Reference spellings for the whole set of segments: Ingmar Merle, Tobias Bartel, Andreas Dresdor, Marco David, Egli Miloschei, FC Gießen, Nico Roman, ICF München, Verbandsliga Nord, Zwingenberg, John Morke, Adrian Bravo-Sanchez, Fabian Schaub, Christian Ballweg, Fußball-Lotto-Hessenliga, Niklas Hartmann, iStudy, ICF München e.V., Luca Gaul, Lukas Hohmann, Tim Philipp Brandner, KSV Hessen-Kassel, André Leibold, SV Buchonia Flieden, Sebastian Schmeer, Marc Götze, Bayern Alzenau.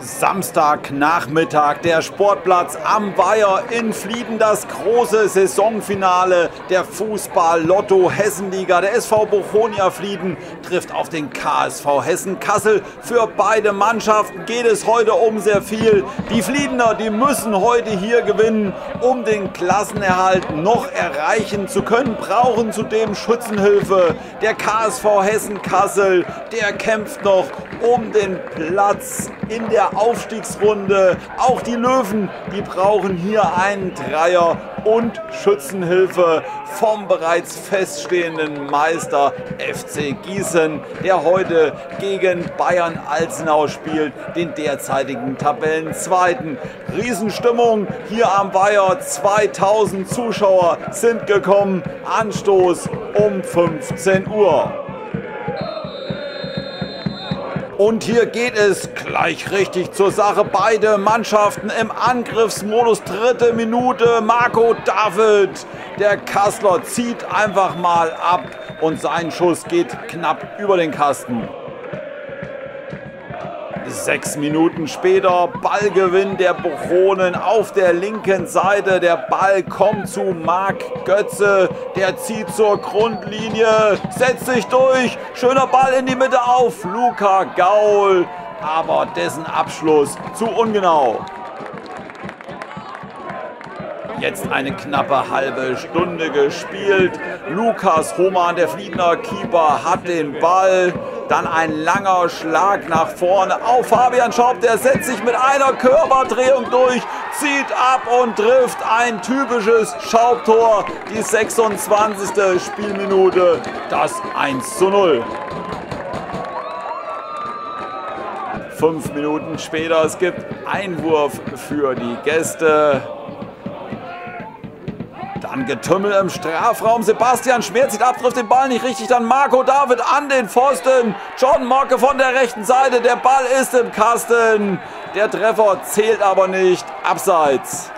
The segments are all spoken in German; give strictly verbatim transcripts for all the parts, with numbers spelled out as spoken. Samstagnachmittag, der Sportplatz am Weiher in Flieden, das große Saisonfinale der Fußball-Lotto-Hessenliga. Der S V Buchonia Flieden trifft auf den K S V Hessen-Kassel. Für beide Mannschaften geht es heute um sehr viel. Die Fliedener, die müssen heute hier gewinnen, um den Klassenerhalt noch erreichen zu können, brauchen zudem Schützenhilfe. Der K S V Hessen-Kassel, der kämpft noch um den Platz in der Aufstiegsrunde. Auch die Löwen, die brauchen hier einen Dreier und Schützenhilfe vom bereits feststehenden Meister F C Gießen, der heute gegen Bayern Alzenau spielt, den derzeitigen Tabellenzweiten. Riesenstimmung hier am Weiher, zweitausend Zuschauer sind gekommen, Anstoß um fünfzehn Uhr. Und hier geht es gleich richtig zur Sache. Beide Mannschaften im Angriffsmodus. Dritte Minute. Marco David, der Kasseler, zieht einfach mal ab. Und sein Schuss geht knapp über den Kasten. Sechs Minuten später, Ballgewinn der Buchonen auf der linken Seite. Der Ball kommt zu Marc Götze, der zieht zur Grundlinie, setzt sich durch. Schöner Ball in die Mitte auf Luca Gaul, aber dessen Abschluss zu ungenau. Jetzt eine knappe halbe Stunde gespielt. Lukas Hohmann, der Fliedener Keeper, hat den Ball. Dann ein langer Schlag nach vorne auf Fabian Schaub. Der setzt sich mit einer Körperdrehung durch, zieht ab und trifft ein typisches Schaubtor. Die sechsundzwanzigste Spielminute, das eins zu null. Fünf Minuten später, es gibt Einwurf für die Gäste. Dann Getümmel im Strafraum. Sebastian Schmeer zieht ab, trifft den Ball nicht richtig. Dann Marco David an den Pfosten. John Morke von der rechten Seite. Der Ball ist im Kasten. Der Treffer zählt aber nicht. Abseits.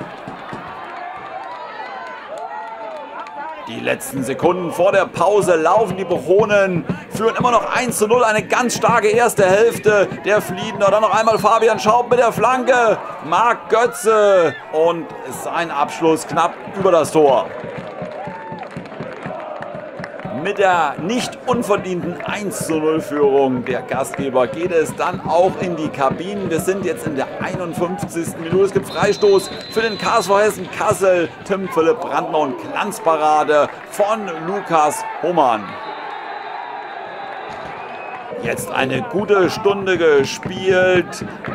Die letzten Sekunden vor der Pause laufen. Die Buchonen führen immer noch eins zu null. Eine ganz starke erste Hälfte der Fliedener. Dann noch einmal Fabian Schaub mit der Flanke. Marc Götze und sein Abschluss knapp über das Tor. Mit der nicht unverdienten eins zu null Führung der Gastgeber geht es dann auch in die Kabinen. Wir sind jetzt in der einundfünfzigsten Minute. Es gibt Freistoß für den K S V Hessen-Kassel. Tim Philipp Brandner und Glanzparade von Lukas Hohmann. Jetzt eine gute Stunde gespielt.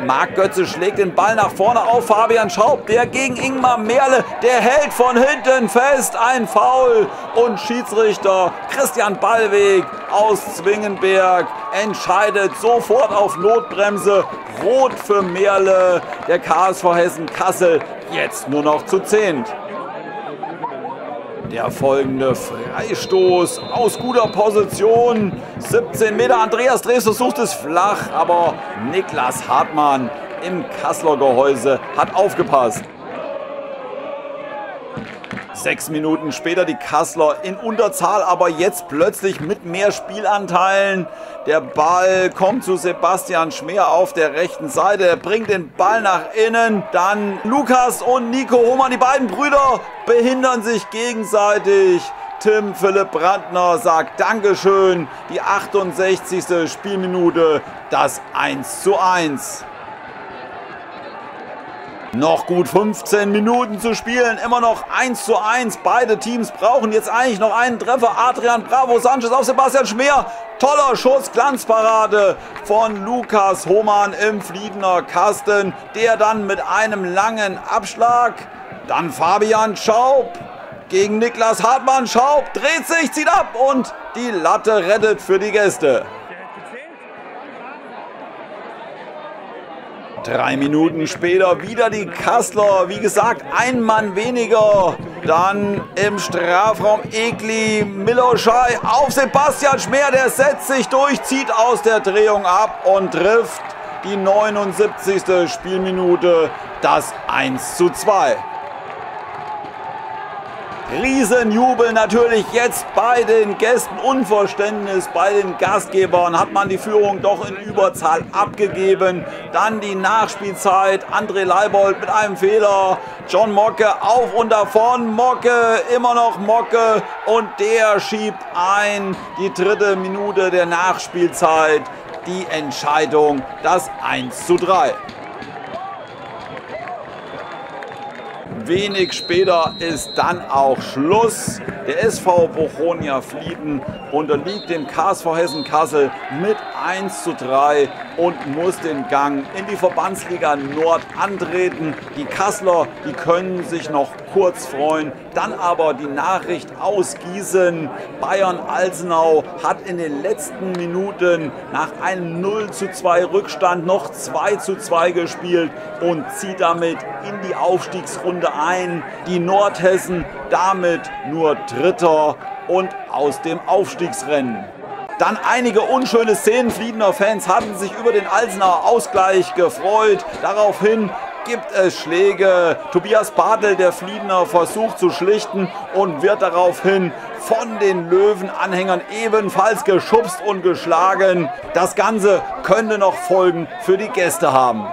Marc Götze schlägt den Ball nach vorne auf Fabian Schaub. Der gegen Ingmar Merle, der hält von hinten fest. Ein Foul. Und Schiedsrichter Christian Ballweg aus Zwingenberg entscheidet sofort auf Notbremse. Rot für Merle. Der K S V Hessen-Kassel jetzt nur noch zu zehnt. Der folgende Freistoß aus guter Position, siebzehn Meter, Andreas Dresdor sucht es flach, aber Niklas Hartmann im Kasseler Gehäuse hat aufgepasst. Sechs Minuten später die Kasseler in Unterzahl, aber jetzt plötzlich mit mehr Spielanteilen. Der Ball kommt zu Sebastian Schmeer auf der rechten Seite. Er bringt den Ball nach innen. Dann Lukas und Nico Roman, die beiden Brüder, behindern sich gegenseitig. Tim Philipp Brandner sagt Dankeschön. Die achtundsechzigste Spielminute, das eins zu eins. Noch gut fünfzehn Minuten zu spielen, immer noch eins zu eins. Beide Teams brauchen jetzt eigentlich noch einen Treffer. Adrian Bravo-Sanchez auf Sebastian Schmeer. Toller Schuss, Glanzparade von Lukas Hohmann im Fliedener Kasten. Der dann mit einem langen Abschlag. Dann Fabian Schaub gegen Niklas Hartmann. Schaub dreht sich, zieht ab und die Latte rettet für die Gäste. Drei Minuten später wieder die Kasseler. Wie gesagt, ein Mann weniger. Dann im Strafraum Egli Miloschei auf Sebastian Schmeer. Der setzt sich durch, zieht aus der Drehung ab und trifft die neunundsiebzigste Spielminute. Das eins zu zwei. Riesenjubel natürlich jetzt bei den Gästen, Unverständnis bei den Gastgebern, hat man die Führung doch in Überzahl abgegeben. Dann die Nachspielzeit, André Leibold mit einem Fehler, John Morke auf und davon, Morke, immer noch Morke und der schiebt ein, die dritte Minute der Nachspielzeit, die Entscheidung, das eins zu drei. Wenig später ist dann auch Schluss. Der S V Buchonia Flieden unterliegt dem K S V Hessen-Kassel mit eins zu drei und muss den Gang in die Verbandsliga Nord antreten. Die Kasseler, die können sich noch kurz freuen. Dann aber die Nachricht aus Gießen. Bayern Alzenau hat in den letzten Minuten nach einem null zu zwei Rückstand noch zwei zu zwei gespielt und zieht damit in die Aufstiegsrunde ein. Die Nordhessen damit nur Dritter und aus dem Aufstiegsrennen. Dann einige unschöne Szenen. Fliedener Fans hatten sich über den Alzenauer Ausgleich gefreut. Daraufhin gibt es Schläge. Tobias Bartel, der Fliedener, versucht zu schlichten und wird daraufhin von den Löwenanhängern ebenfalls geschubst und geschlagen. Das Ganze könnte noch Folgen für die Gäste haben.